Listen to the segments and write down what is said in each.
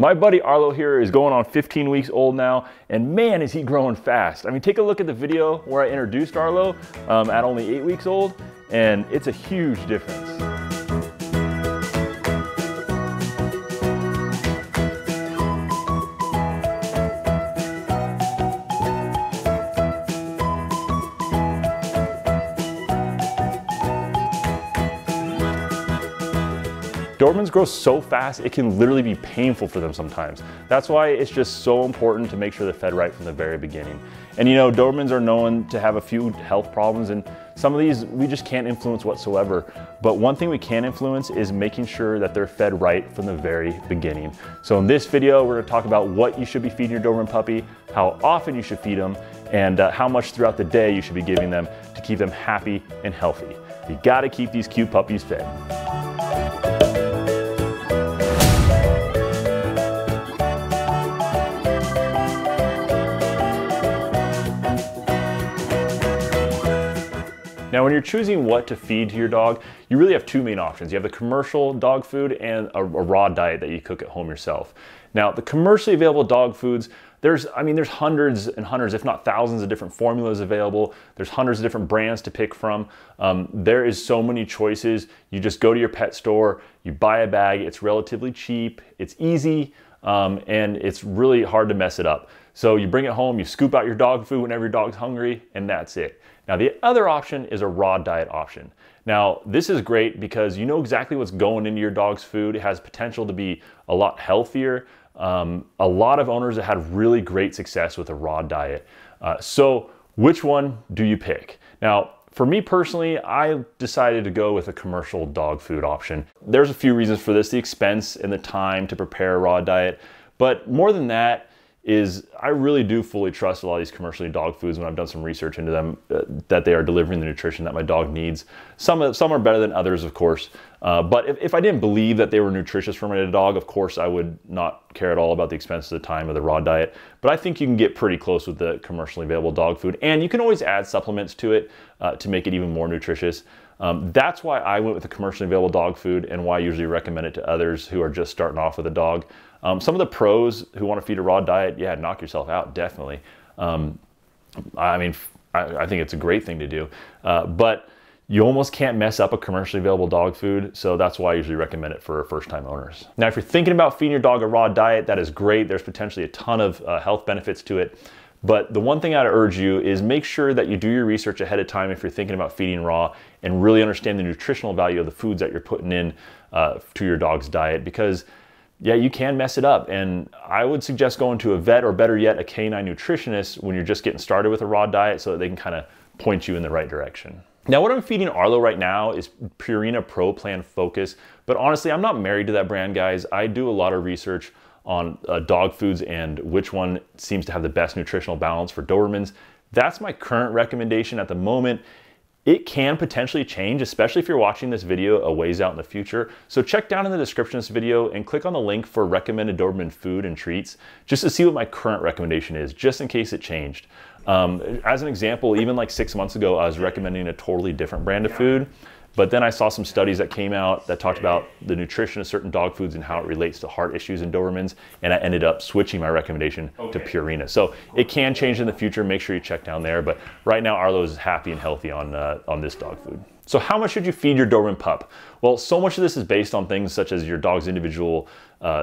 My buddy Arlo here is going on 15 weeks old now, and man, is he growing fast. I mean, take a look at the video where I introduced Arlo at only 8 weeks old, and it's a huge difference. Dobermans grow so fast, it can literally be painful for them sometimes. That's why it's just so important to make sure they're fed right from the very beginning. And you know, Dobermans are known to have a few health problems, and some of these we just can't influence whatsoever. But one thing we can influence is making sure that they're fed right from the very beginning. So in this video, we're gonna talk about what you should be feeding your Doberman puppy, how often you should feed them, and how much throughout the day you should be giving them to keep them happy and healthy. You gotta keep these cute puppies fed. Now, when you're choosing what to feed to your dog, you really have two main options. You have the commercial dog food and a raw diet that you cook at home yourself. Now, the commercially available dog foods, there's hundreds and hundreds, if not thousands of different formulas available. There's hundreds of different brands to pick from. There is so many choices. You just go to your pet store, you buy a bag, it's relatively cheap, it's easy, and it's really hard to mess it up. So you bring it home, you scoop out your dog food whenever your dog's hungry, and that's it. Now, the other option is a raw diet option. Now, this is great because you know exactly what's going into your dog's food. It has potential to be a lot healthier. A lot of owners have had really great success with a raw diet. So which one do you pick? Now, for me personally, I decided to go with a commercial dog food option. There's a few reasons for this: the expense and the time to prepare a raw diet. But more than that is I really do fully trust a lot of these commercially dog foods when I've done some research into them, that they are delivering the nutrition that my dog needs. Some are better than others, of course. But if I didn't believe that they were nutritious for my dog, of course I would not care at all about the expense of the time of the raw diet. But I think you can get pretty close with the commercially available dog food, and you can always add supplements to it to make it even more nutritious. That's why I went with the commercially available dog food, and why I usually recommend it to others who are just starting off with a dog. Some of the pros who want to feed a raw diet, yeah, knock yourself out, definitely. I think it's a great thing to do, but you almost can't mess up a commercially available dog food, so that's why I usually recommend it for first-time owners. Now, if you're thinking about feeding your dog a raw diet, that is great. There's potentially a ton of health benefits to it. But the one thing I'd urge you is make sure that you do your research ahead of time if you're thinking about feeding raw, and really understand the nutritional value of the foods that you're putting in to your dog's diet, because yeah, you can mess it up. And I would suggest going to a vet, or better yet, a canine nutritionist, when you're just getting started with a raw diet, so that they can kind of point you in the right direction. Now, what I'm feeding Arlo right now is Purina Pro Plan Focus, but honestly, I'm not married to that brand, guys. I do a lot of research on dog foods and which one seems to have the best nutritional balance for Dobermans. That's my current recommendation at the moment. It can potentially change, especially if you're watching this video a ways out in the future. So check down in the description of this video and click on the link for recommended Doberman food and treats, just to see what my current recommendation is, just in case it changed. As an example, even like 6 months ago, I was recommending a totally different brand of food, but then I saw some studies that came out that talked about the nutrition of certain dog foods and how it relates to heart issues in Dobermans, and I ended up switching my recommendation to Purina. So it can change in the future. Make sure you check down there. But right now, Arlo is happy and healthy on this dog food. So how much should you feed your Doberman pup? Well, so much of this is based on things such as your dog's individual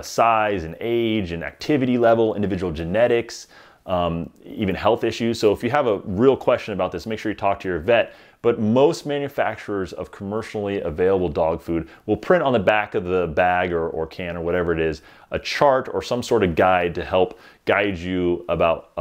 size and age and activity level, individual genetics, even health issues. So if you have a real question about this, make sure you talk to your vet. But most manufacturers of commercially available dog food will print on the back of the bag or can or whatever it is, a chart or some sort of guide to help guide you about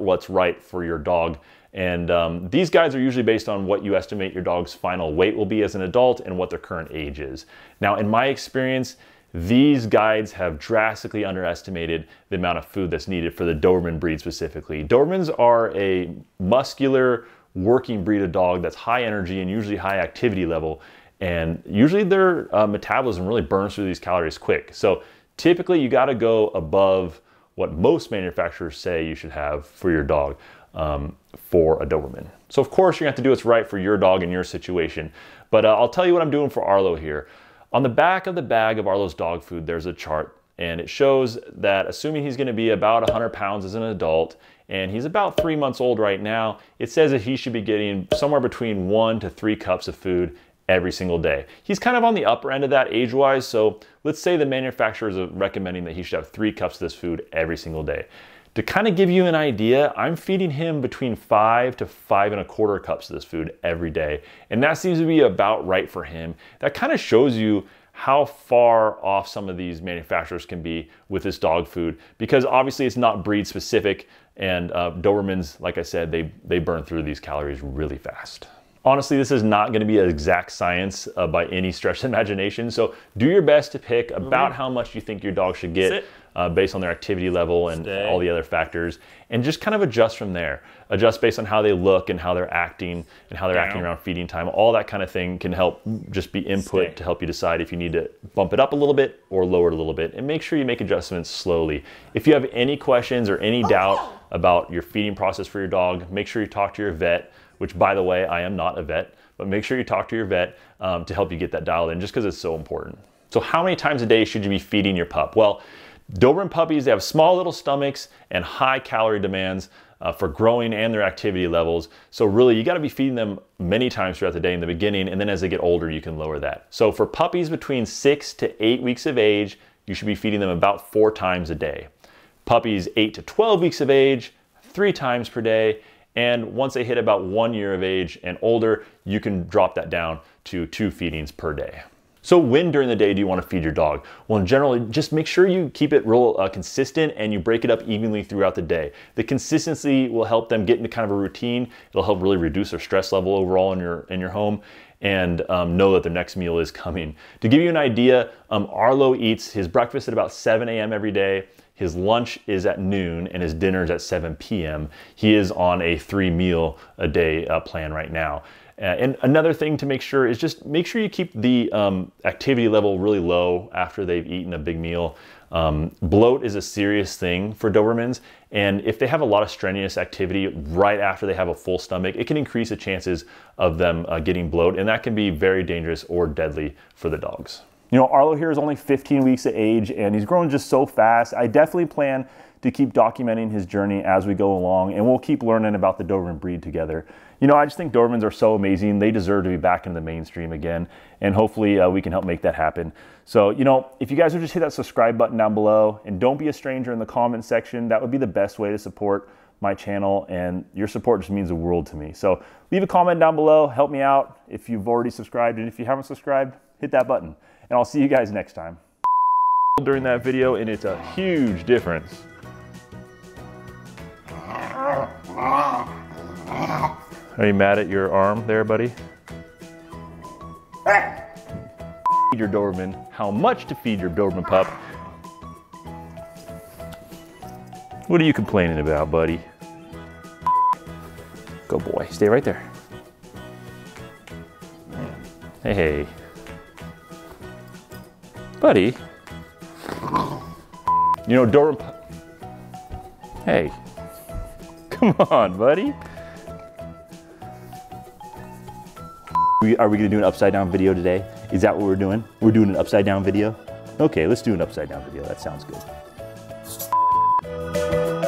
what's right for your dog. And these guides are usually based on what you estimate your dog's final weight will be as an adult and what their current age is. Now, in my experience, these guides have drastically underestimated the amount of food that's needed for the Doberman breed specifically. Dobermans are a muscular working breed of dog that's high energy and usually high activity level. And usually their metabolism really burns through these calories quick. So typically you gotta go above what most manufacturers say you should have for your dog for a Doberman. So of course you're gonna have to do what's right for your dog and your situation. But I'll tell you what I'm doing for Arlo here. On the back of the bag of Arlo's dog food, there's a chart And it shows that assuming he's going to be about 100 pounds as an adult, and he's about 3 months old right now, it says that he should be getting somewhere between 1 to 3 cups of food every single day. He's kind of on the upper end of that age-wise, so let's say the manufacturers are recommending that he should have 3 cups of this food every single day. To kind of give you an idea, I'm feeding him between 5 to 5 1/4 cups of this food every day, and that seems to be about right for him. That kind of shows you how far off some of these manufacturers can be with this dog food, because obviously it's not breed specific, and Dobermans, like I said, they burn through these calories really fast. Honestly, this is not gonna be an exact science by any stretch of imagination, so do your best to pick about how much you think your dog should get based on their activity level and all the other factors, and just kind of adjust from there. Adjust based on how they look and how they're acting and how they're acting around feeding time. All that kind of thing can help just be input to help you decide if you need to bump it up a little bit or lower it a little bit, and make sure you make adjustments slowly. If you have any questions or any doubt about your feeding process for your dog, make sure you talk to your vet, which, by the way, I am not a vet, but make sure you talk to your vet to help you get that dialed in, just because it's so important. So how many times a day should you be feeding your pup? Well, Doberman puppies, they have small little stomachs and high calorie demands for growing and their activity levels. So really, you gotta be feeding them many times throughout the day in the beginning, and then as they get older, you can lower that. So for puppies between 6 to 8 weeks of age, you should be feeding them about 4 times a day. Puppies 8 to 12 weeks of age, 3 times per day. And once they hit about 1 year of age and older, you can drop that down to 2 feedings per day. So when during the day do you want to feed your dog? Well, in general, just make sure you keep it real consistent, and you break it up evenly throughout the day. The consistency will help them get into kind of a routine. It'll help really reduce their stress level overall in your home, and know that their next meal is coming. To give you an idea, Arlo eats his breakfast at about 7 a.m. every day. His lunch is at noon, and his dinner is at 7 p.m. He is on a 3-meal-a-day plan right now. And another thing to make sure is just make sure you keep the activity level really low after they've eaten a big meal. Bloat is a serious thing for Dobermans, and if they have a lot of strenuous activity right after they have a full stomach, it can increase the chances of them getting bloat, and that can be very dangerous or deadly for the dogs. You know, Arlo here is only 15 weeks of age, and he's growing just so fast. I definitely plan to keep documenting his journey as we go along, and we'll keep learning about the Doberman breed together. You know, I just think Dobermans are so amazing. They deserve to be back in the mainstream again, and hopefully we can help make that happen. So, you know, if you guys would just hit that subscribe button down below, and don't be a stranger in the comment section. That would be the best way to support my channel, and your support just means the world to me. So leave a comment down below, help me out if you've already subscribed, and if you haven't subscribed, hit that button. And I'll see you guys next time. During that video, and it's a huge difference. Are you mad at your arm there, buddy? Feed your Doberman. How much to feed your Doberman pup? What are you complaining about, buddy? Go boy, stay right there. Hey, hey. Buddy, you know Doberman. Hey, come on, buddy. Are we gonna do an upside down video today? Is that what we're doing? We're doing an upside down video? Okay, let's do an upside down video. That sounds good.